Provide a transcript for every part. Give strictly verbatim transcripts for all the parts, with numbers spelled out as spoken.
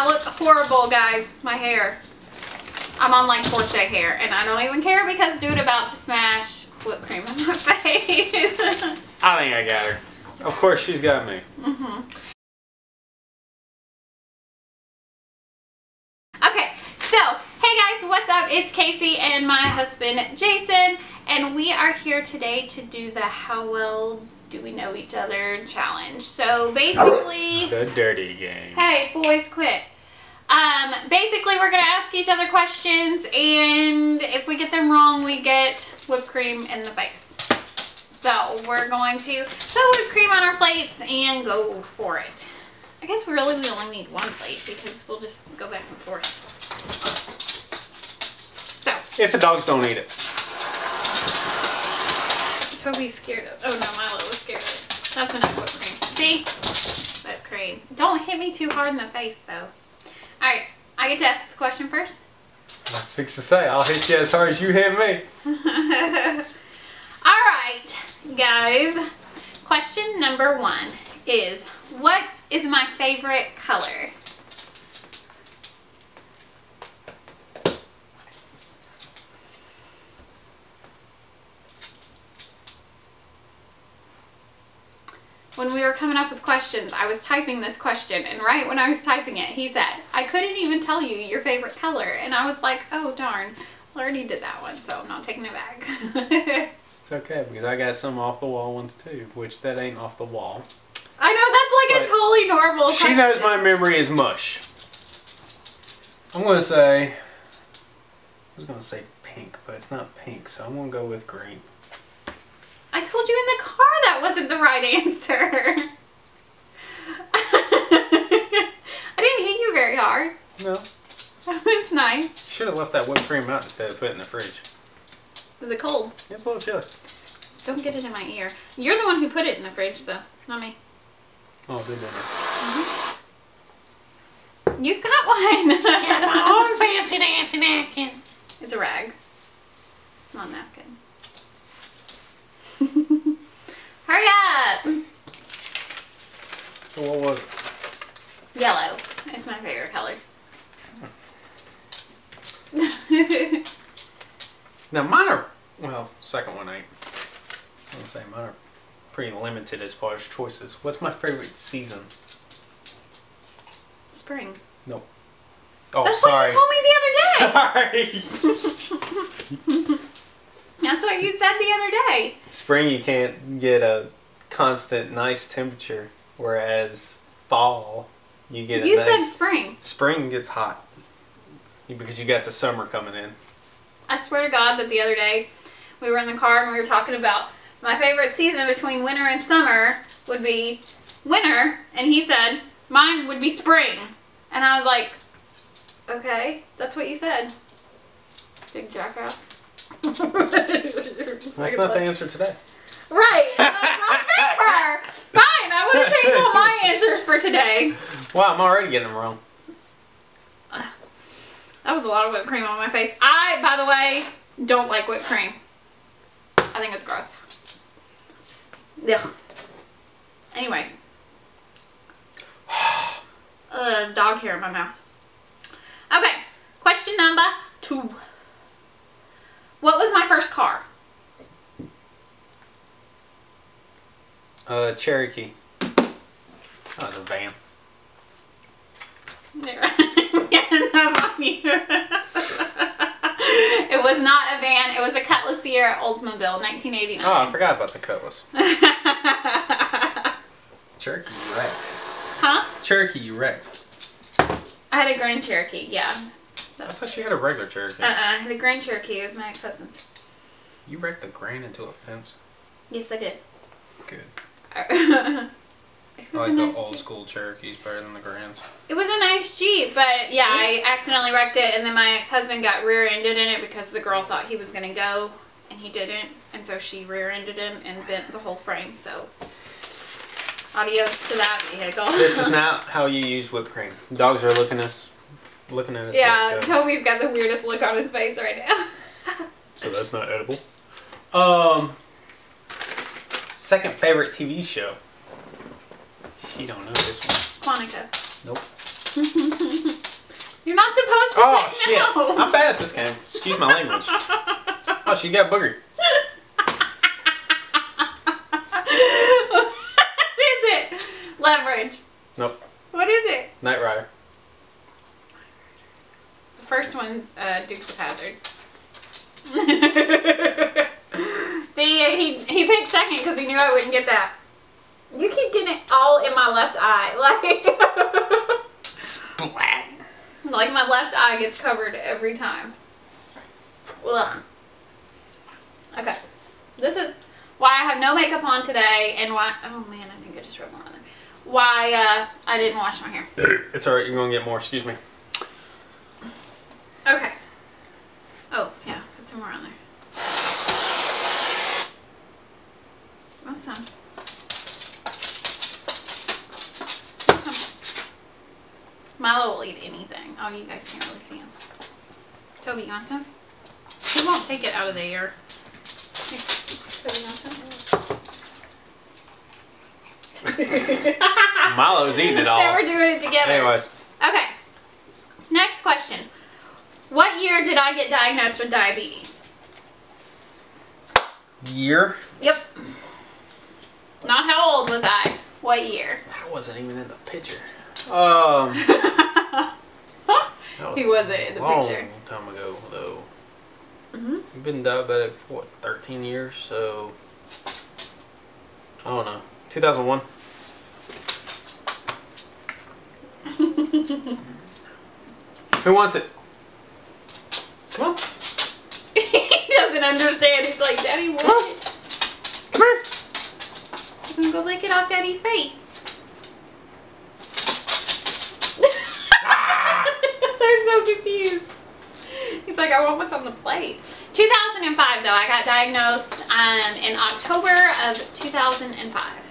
I look horrible, guys. My hair. I'm on like Porsche hair, and I don't even care because dude about to smash whipped cream on my face. I think I got her. Of course she's got me. Mm-hmm. Okay, so hey guys, what's up? It's Casey and my husband Jason, and we are here today to do the How Well Do We Know Each Other challenge. So basically, the dirty game. Hey boys, quit. Um, basically we're going to ask each other questions, and if we get them wrong, we get whipped cream in the face. So we're going to put whipped cream on our plates and go for it. I guess we really we only need one plate because we'll just go back and forth. So. If the dogs don't eat it. Toby's scared of it. Oh no, Milo was scared of it. That's enough whipped cream. See? Whipped cream. Don't hit me too hard in the face though. Alright, I get to ask the question first? I was fixing to say, I'll hit you as hard as you hit me. Alright, guys. Question number one is, what is my favorite color? When we were coming up with questions, I was typing this question, and right when I was typing it, he said, I couldn't even tell you your favorite color. And I was like, oh darn, well, I already did that one, so I'm not taking it back. It's okay, because I got some off the wall ones too, which that ain't off the wall. I know, that's like but a totally normal she question. She knows my memory is mush. I'm going to say, I was going to say pink, but it's not pink, so I'm going to go with green. I told you in the car that wasn't the right answer. I didn't hit you very hard. No. That was nice. Should have left that whipped cream out instead of putting it in the fridge. Is it cold? It's a little chilly. Don't get it in my ear. You're the one who put it in the fridge though, not me. Oh, did that. Mm-hmm. You've got one. I got my own fancy dancy napkin. It's a rag. Not a napkin. Hurry up! So what was it? Yellow. It's my favorite color. Hmm. Now mine are, well, second one ain't. I'm gonna say mine are pretty limited as far as choices. What's my favorite season? Spring. Nope. Oh, that's sorry. That's what you told me the other day! Sorry! That's what you said the other day. Spring, you can't get a constant nice temperature, whereas fall, you get a You nice, said spring. Spring gets hot because you got the summer coming in. I swear to God that the other day we were in the car and we were talking about my favorite season between winter and summer would be winter, and he said mine would be spring. And I was like, okay, that's what you said. Big jackass. That's not the answer today. Right. I remember. Fine. I want to change all my answers for today. Wow, I'm already getting them wrong. That was a lot of whipped cream on my face. I, by the way, don't like whipped cream. I think it's gross. Ugh. Anyways. Uh, dog hair in my mouth. Okay. Question number two. What was my first car? Uh, Cherokee. That was a van. It was not a van. It was a Cutlass Ciera Oldsmobile, nineteen eighty-nine. Oh, I forgot about the Cutlass. Cherokee, you wrecked. Huh? Cherokee, you wrecked. I had a Grand Cherokee, yeah. I thought you had a regular Cherokee. Uh-uh. I had a Grand Cherokee. It was my ex-husband's. You wrecked the Grand into a fence? Yes, I did. Good. I like the old school Cherokees better than the Grands. It was a nice Jeep, but yeah, I accidentally wrecked it, and then my ex-husband got rear-ended in it because the girl thought he was going to go, and he didn't, and so she rear-ended him and bent the whole frame, so adios to that vehicle. This is not how you use whipped cream. Dogs are looking us. Looking at us. Yeah, like, uh, Toby's got the weirdest look on his face right now. So that's not edible. Um, second favorite T V show. She don't know this one. Quantico. Nope. shit. I'm bad at this game. Excuse my language. Oh, she got booger. What is it? Leverage. Nope. What is it? Knight Rider. The first one's uh, Dukes of Hazzard. See, he, he picked second because he knew I wouldn't get that. You keep getting it all in my left eye. Like... Splat. Like my left eye gets covered every time. Ugh. Okay. This is why I have no makeup on today and why... Oh man, I think I just rubbed my other. Why uh, I didn't wash my hair. It's alright, you're going to get more. Excuse me. Okay. Oh, yeah. Put some more on there. That's fun. Milo will eat anything. Oh, you guys can't really see him. Toby, you want some? He won't take it out of the air. Here. Toby, you want some? Milo's eating it all. So we're doing it together. Anyways. Okay. Next question. What year did I get diagnosed with diabetes? Year? Yep. Not how old was I. What year? I wasn't even in the picture. Um, was he wasn't in the long picture. Long time ago, though. Mm-hmm. You've been diabetic for what, thirteen years? So I don't know, two thousand one. Who wants it? Come on. He doesn't understand. He's like, Daddy wants Come it. Come here. You can go lick it off Daddy's face. So confused. He's like, I want what's on the plate. two thousand five though, I got diagnosed um, in October of two thousand five.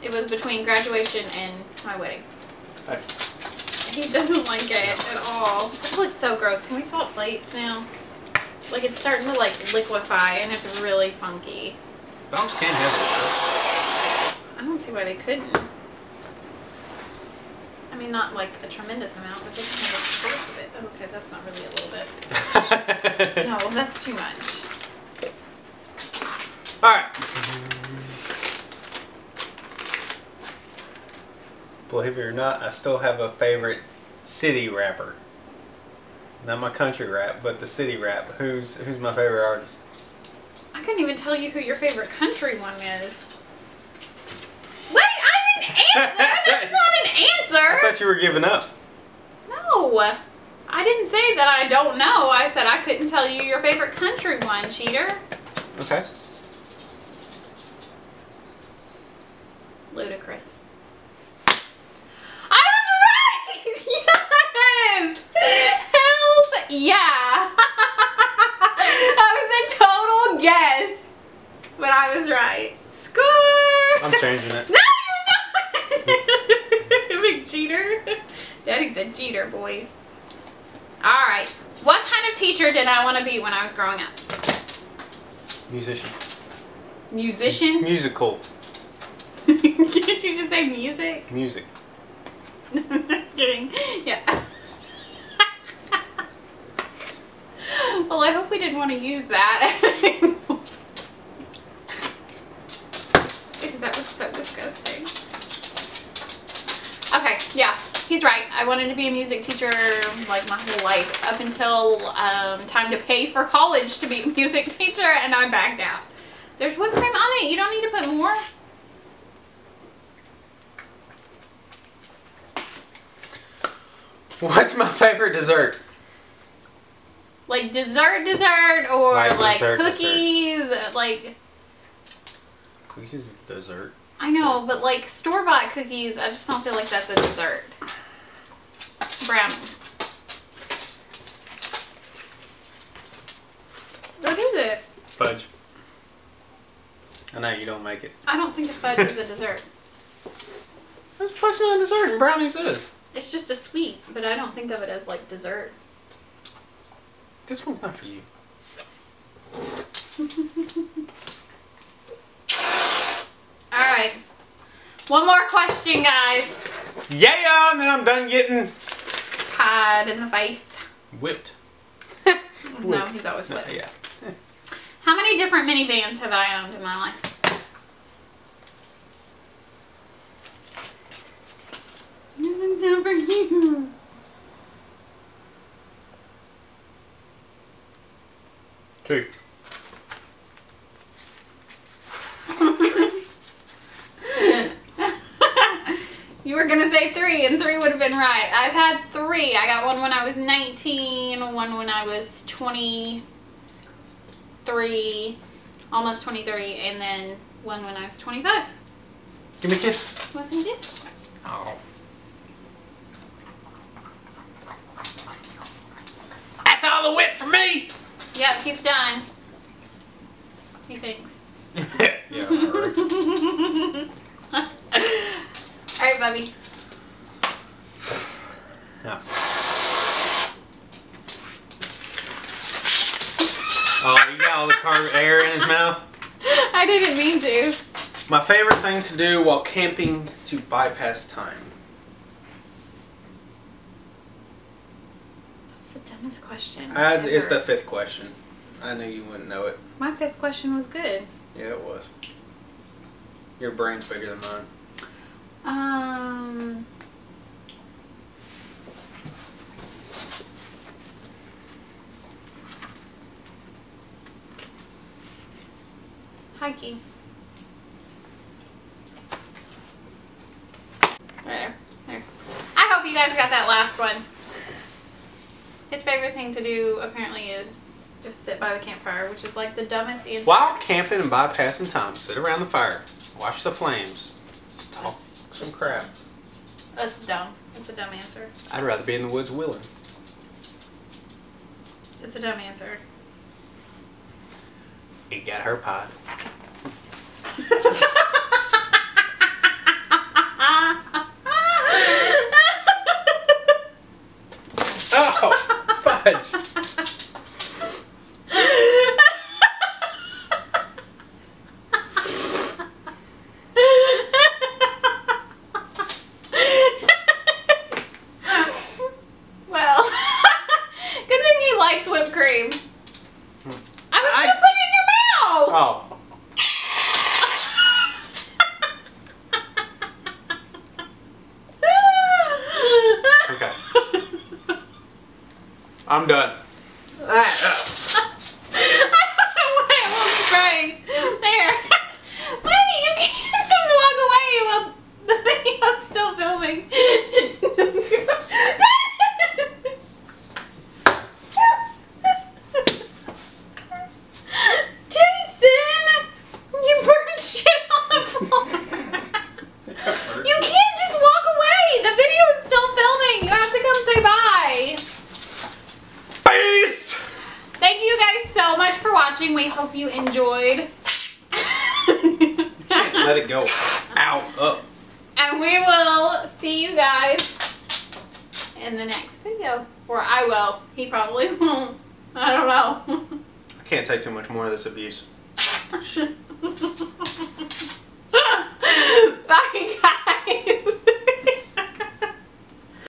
It was between graduation and my wedding. Hey. He doesn't like it at all. It looks so gross. Can we swap plates now? Like it's starting to like liquefy and it's really funky. Bombs can't have it. I don't see why they couldn't. I mean, not like a tremendous amount, but just kind of a little bit. Oh, okay, that's not really a little bit. No, that's too much. All right. Believe it or not, I still have a favorite city rapper. Not my country rap, but the city rap. Who's who's my favorite artist? I couldn't even tell you who your favorite country one is. Wait, I didn't answer. That's not. Answer. I thought you were giving up. No, I didn't say that I don't know. I said I couldn't tell you your favorite country one, cheater. Okay. Ludicrous. I was right! Yes! Hells yeah! That was a total guess, but I was right. Score! I'm changing it. No! Big cheater. Daddy's a cheater, boys. Alright. What kind of teacher did I want to be when I was growing up? Musician. Musician? M musical. Didn't you just say music? Music. I'm just kidding. Yeah. Well, I hope we didn't want to use that. Because that was so disgusting. Okay, yeah, he's right. I wanted to be a music teacher like my whole life up until um, time to pay for college to be a music teacher, and I backed out. There's whipped cream on it. You don't need to put more. What's my favorite dessert? Like dessert dessert or like, like dessert, cookies? Dessert. Like... Cookies is dessert. I know, but like store-bought cookies, I just don't feel like that's a dessert. Brownies. What is it? Fudge. I know you don't make it. I don't think the fudge is a dessert. What the fuck's not a dessert and brownies is? It's just a sweet, but I don't think of it as like dessert. This one's not for you. Alright. One more question, guys. Yeah, and then I'm done getting hard in the face. Whipped. Whipped. No, he's always whipped. Uh, yeah. How many different minivans have I owned in my life? Nothing's over you. Two. You were gonna say three, and three would have been right. I've had three. I got one when I was nineteen, one when I was twenty-three, almost twenty-three, and then one when I was twenty-five. Give me a kiss. What's in this? Oh. That's all the whip for me. Yep, he's done. He thinks. Yeah. All right. All right, Bubby. Yeah. Oh, you got all the carb air in his mouth? I didn't mean to. My favorite thing to do while camping to bypass time. That's the dumbest question. I, it's the fifth question. I knew you wouldn't know it. My fifth question was good. Yeah, it was. Your brain's bigger than mine. Um, hiking. There, there. I hope you guys got that last one. His favorite thing to do apparently is just sit by the campfire, which is like the dumbest answer. While camping and bypassing time, sit around the fire, watch the flames, talk. Some crap. That's dumb. It's a dumb answer. I'd rather be in the woods willing. It's a dumb answer. It got her pod. Oh, fudge. I'm done. Ah. I don't know why I won't spray. There. Wait, you can't just walk away while the video's still filming. Jason, you burned shit on the floor. You can't just walk away. The video is still filming. You have to come say bye. Thank you guys so much for watching. We hope you enjoyed. You can't let it go. Ow, up. And we will see you guys in the next video. Or I will. He probably won't. I don't know. I can't take too much more of this abuse. Bye, guys.